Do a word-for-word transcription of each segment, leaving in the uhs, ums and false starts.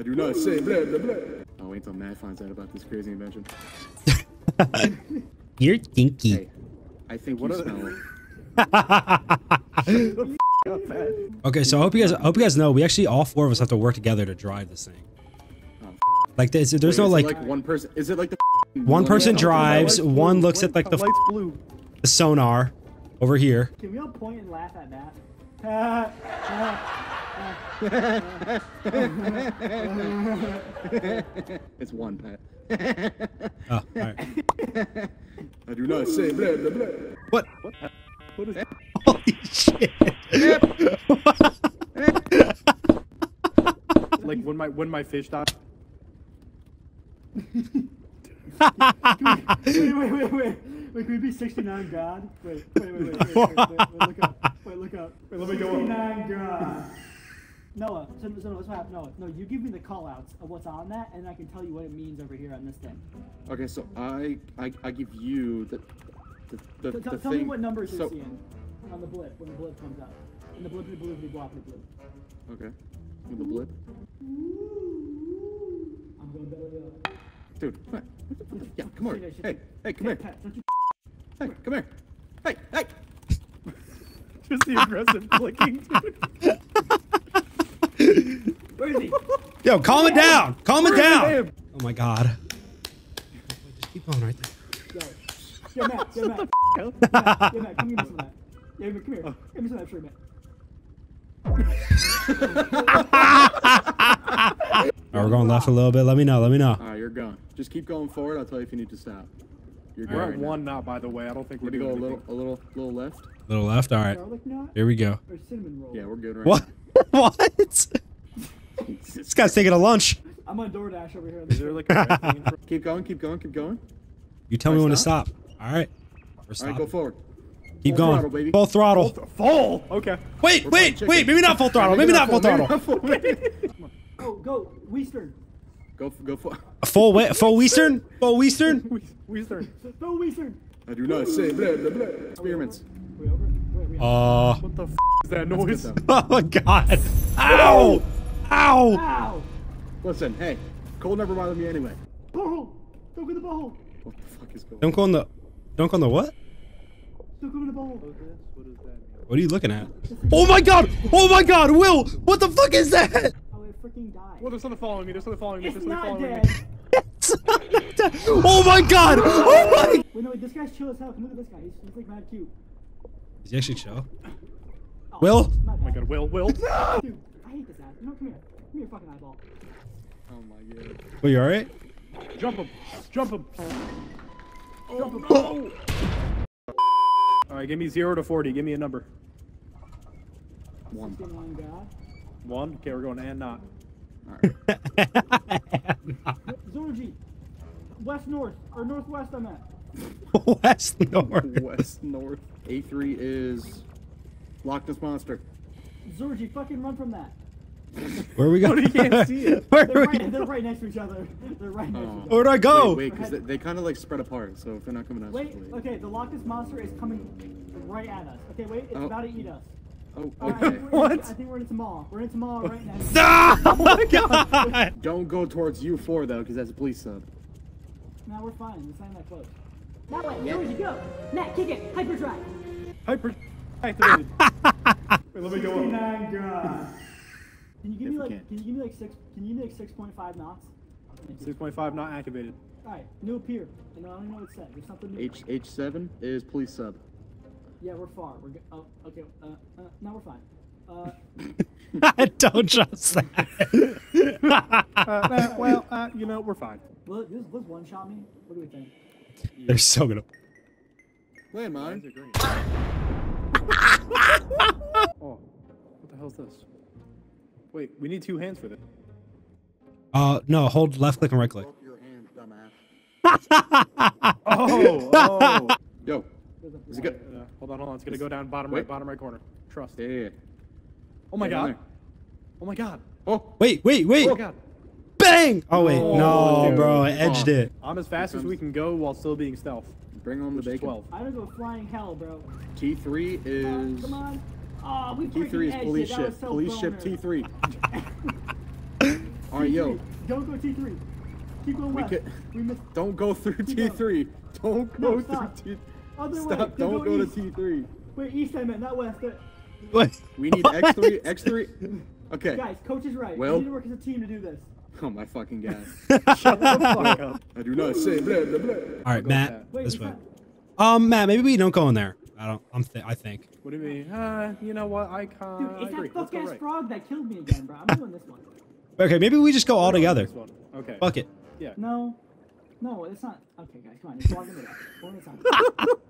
I do not say blah, blah, blah. I'll wait till Matt finds out about this crazy invention. You're dinky. Hey, I think what you smell it. Okay, so I hope you guys I hope you guys know we actually all four of us have to work together to drive this thing. Oh, like this, there's Wait, no like, like one person. Is it like the one person drives, one looks at like the, blue. the sonar over here. Can we all point and laugh at Matt? It's one, Pat. Oh, all right. I do not say blah blah blah. What? What? What is that? Holy shit! Like when my when my fish died. Wait, wait, wait, wait. Wait, can we be sixty-nine God? Wait, wait, wait, wait, wait, wait, wait, wait, wait look up. Wait, look up. Wait, let me go up. sixty-nine God. Noah, so, so no, what's what happened? Noah, no, you give me the call-outs of what's on that, and I can tell you what it means over here on this thing. Okay, so I I, I give you the the, the, so, the Tell thing. me what numbers you're so, seeing on the blip, when the blip comes up. And the blip, the blip, the blip, the blip. Okay. With the blip. I'm going belly up. Dude, come on. Yeah, come on. Hey, hey, hey, come hey, here. Pat, don't you hey, come here. Hey, hey! Just the aggressive clicking, dude. Where is he? Yo, calm it down. Calm it down. Oh my god. Just keep going right there. Yo, yo Matt, yo, Matt. Yo, Matt, yo, Matt, come give me some of that. Yo, come here. Give me some of that, sure, Matt. Alright, we're going left a little bit. Let me know, let me know. Alright, you're going. Just keep going forward. I'll tell you if you need to stop. You're going. We're at right one knot, by the way. I don't think we're going to go a little, a little, little left. Little left, alright. Here we go. Or cinnamon roll. Yeah, we're good right what? now. What? This guy's taking a lunch. I'm on DoorDash over here. Is there like a keep going, keep going, keep going. You tell Can me I when stop? to stop. All right. All right, go forward. Keep full going. Throttle, baby. Full throttle. Full, th full. Okay. Wait, We're wait, wait. Maybe not full throttle. Maybe, maybe not full, full maybe throttle. Not full. Oh, go Weastern. Go, go for a full way. Full Weastern. Full Weastern. Weastern. Full Weastern. I do not say blah blah blah. Experiments. Uh, what the f is that noise? Oh my god. Ow! Ow! Ow! Listen, hey, Cole never bothered me anyway. Butthole! Don't go in the butthole! What the fuck is going on? Don't go in the. Don't go in the what? Don't go in the butthole. What is that? What are you looking at? Oh my god! Oh my god, Will! What the fuck is that? Oh, it freaking died. Well, there's something following me. There's something following me. It's there's something following dead. me. It's not dead! Oh my god! Oh my! Wait, no, wait, this guy's chill as hell. Come look at this guy. He's, he's like mad cute. Is he actually chill? Oh, Will? Oh my god, Will, Will. No! Dude, I hate this ass. No, come here. Give me your fucking eyeball. Oh my god. Are you alright? Jump him. Jump him. Oh, Jump him. No. Oh. Alright, give me zero to forty. Give me a number. One. One? Okay, we're going to and not. Alright. Zorji. West north. Or northwest on that. West north. West north. A three is Loch Ness Monster. Zorji, fucking run from that. Where are we going? You can't see it. Where they're, are right, we they're right next to each other. They're right next oh. to each other. Where do I go? Wait, because they, they kind of like spread apart, so if they're not coming at us. Wait, okay, the Loch Ness Monster is coming right at us. Okay, wait, it's oh. about to eat us. Oh, okay. Right, I think what? In, I think we're in Tamal. We're in Tamal right now. No! Oh my god! Don't go towards U four though, because that's a police sub. No, we're fine. It's not that close. That way, yeah. Where would you go? Matt, kick it. Hyperdrive. Hyper activated. Wait, let me go up. God. Can you give if me like can. can you give me like six can you give me like six point five knots? Six point five knot activated. Alright, new pier. And I don't even know what it said. There's something new. H H seven is police sub. Yeah, we're far. We're go oh okay, uh uh now we're fine. Uh I don't trust that. uh, uh, well, uh, you know, we're fine. Look, this was one shot me. What do we think? They're so gonna landmine. Oh, what the hell's this? Wait, we need two hands for this. Uh, no, hold left click and right click. Your hand, dumbass. oh, oh. Yo, is it good? Uh, hold on, hold on. It's gonna go down bottom wait. right, bottom right corner. Trust. Yeah. yeah. Oh my god. Oh my god. Oh, wait, wait, wait. Oh my god. Bang! Oh wait, no, no bro, I edged oh. it. I'm as fast as we can go while still being stealth. Bring on the bacon. twelve. I don't go flying hell, bro. T three is. Uh, come on. Oh, we T three is police ship. So police boner. ship T three. All right, yo. Don't go T three. Keep going west. We, can... we missed. Don't go through T three. Going. Don't go no, stop. through T three. Other stop. Way. Don't, don't go, go to T three. Wait, east I meant, not west. West. We need what? X three. X three. Okay. Guys, coach is right. Well, we need to work as a team to do this. Oh my fucking god. Shut the fuck up. I do not say blah blah blah. All right, Matt. Wait, this way. Um, Matt, maybe we don't go in there. I don't. I'm. Th I think. What do you mean? Uh, you know what? I can't. Dude, it's I that fuck ass right. frog that killed me again, bro. I'm doing this one. Okay, maybe we just go all together. Okay. Fuck it. Yeah. No. No, it's not. Okay, guys, come on. Just walk in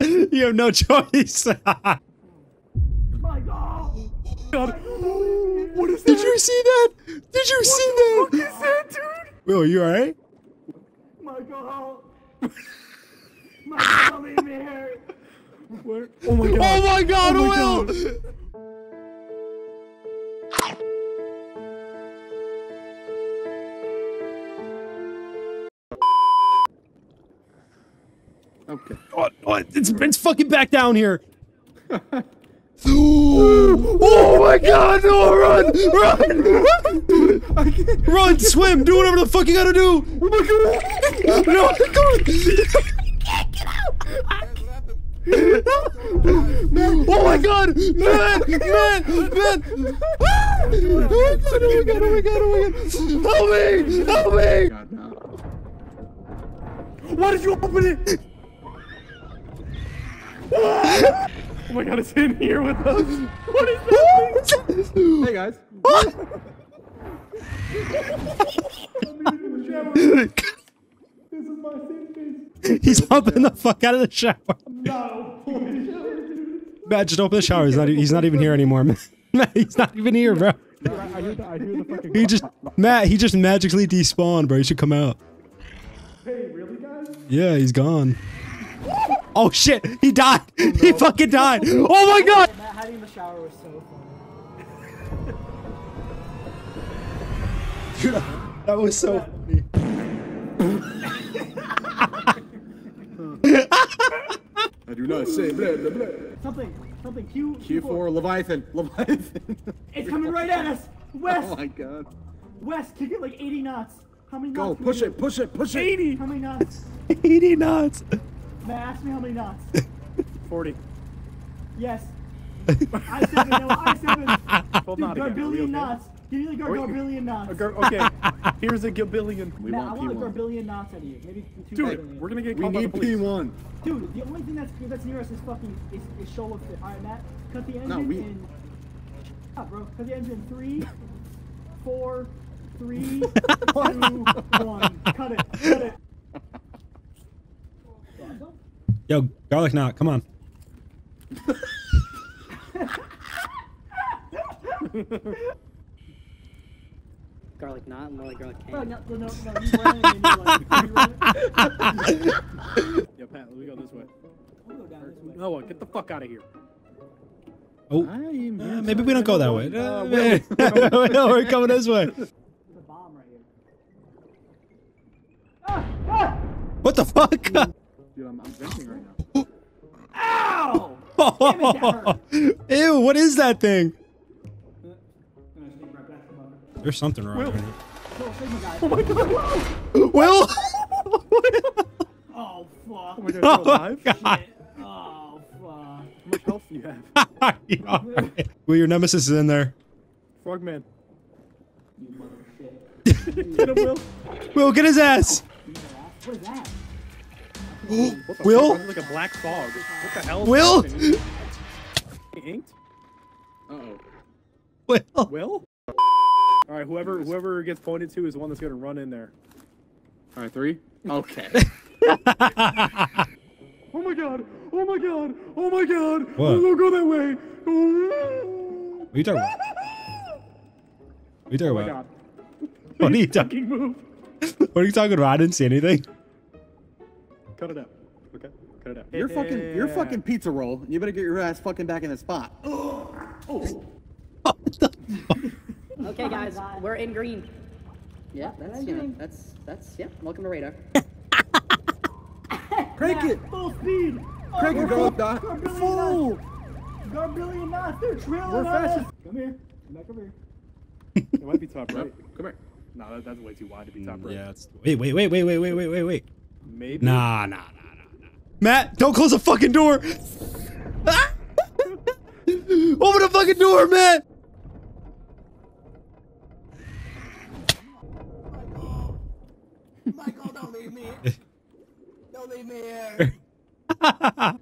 there. You have no choice. My God. God. What is that? Did you see that? Did you what see the that? What is that, dude? Will, you all right? My God. My tummy hurt. Where? Oh my god! Oh my god, oh my Will! God. Okay. Oh, oh, it's, it's fucking back down here! Oh my god! No, run! Run! I can't. Run! Swim! Do whatever the fuck you gotta do! Oh my god! No! I can't get out! Oh my god! Man! Man! Man! Oh my god! Oh my god! Oh my god! Oh my god! Help me! Help me! God, no. Why did you open it? Oh my god! It's in here with us. What is this? Hey guys. This is my safe. He's pumping the fuck out of the shower. No. Matt, just open the shower. He's not. He's not even here anymore. Matt, he's not even here, bro. No, I, I hear the, I hear the fucking he just Matt. He just magically despawned, bro. He should come out. Hey, really, guys? Yeah, he's gone. Oh shit! He died. Oh, no. He fucking died. Oh my god! Matt hiding in the shower was so funny. Dude, that was so funny. I do not say blah blah blah. Something, something. Q. Q four, Q four Leviathan. Leviathan. It's coming right at us. West. Oh my god. West, kick it like eighty knots. How many knots? Go, push it, push it, push it. eighty. How many knots? eighty knots. Matt, ask me how many knots. forty. Yes. I seven. No, I seven. Hold on. Garbillion okay? knots. Give me the garbillion knots. Gar okay. Here's a gabillion. We Matt, want I want P one. A garbillion knots out of you. Maybe two. Dude, billion. We're gonna get caught by the police. We need P one. Dude, the only thing that's that's near us is fucking is, is show of fit. All right, Matt, cut the engine no, we... in. Shut up, bro. Cut the engine in three, four, three, two, one. Cut it. Cut it. Yo, garlic knot, come on. Garlic knot, more like garlic can. Oh, no, no, no, you run it, you run it. Yo, Pat, let me go this way. I'll go down this way. Noah, get the fuck out of here. Oh, uh, maybe we don't go that way. Uh, wait, no, we're coming this way. There's a bomb right here. Ah, ah! What the fuck? Dude, I'm, I'm venting right now. Ow! Damn it, that hurt. Ew, what is that thing? There's something wrong. Will. Right here. Oh my god. Will! Oh, fuck. Oh my god, you're alive? God. Oh, fuck. How much health do you have? You're all right. Will, your nemesis is in there. Frogman. You motherfucker. Get him, Will. Will, get his ass. What is that? What the Will? Fuck? Like a black fog. What the hell? Will? Inked? Uh-oh. Will? Will? Alright, whoever whoever gets pointed to is the one that's gonna run in there. Alright, three? Okay. Oh my god! Oh my god! Oh my god! What? Don't go that way! What are you talking about? What are you talking oh about? What are you talking about? What are you talking about? I didn't see anything. Cut it up, okay? Cut it up. You're fucking, yeah. You're fucking pizza roll. You better get your ass fucking back in the spot. Oh. Okay, guys, we're in green. Yeah, that's yeah, that's that's yeah. Welcome to radar. Crank it. Full speed. Crank it, go up, Doc. Full. Garbillion knots. They're trailing us. We're fast. Come here. Come back over here. It might be top right. Come here. No, that, that's way too wide to be top right. Yeah, it's... Wait, wait, wait, wait, wait, wait, wait, wait, wait. Maybe. Nah, nah, nah, nah, nah. Matt, don't close the fucking door. Open the fucking door, Matt. Michael, Michael, don't leave me. Don't leave me here.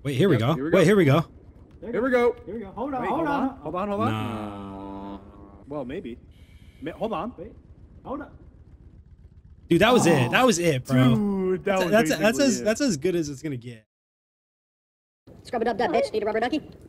Wait, here we go. Wait, here we go. Here we go. Here we go. Hold on, Wait, hold, hold on. on. Hold on, hold on. Nah. Well, maybe. Ma hold on. Wait. Hold on. Dude, that was oh, it. That was it, bro. Dude, that that's was a, that's, a, that's as it. that's as good as it's gonna get. Scrub it up, that bitch. Need a rubber ducky?